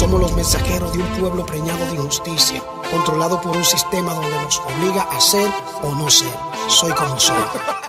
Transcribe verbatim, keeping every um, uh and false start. Somos los mensajeros de un pueblo preñado de injusticia, controlado por un sistema donde nos obliga a ser o no ser. Soy como soy.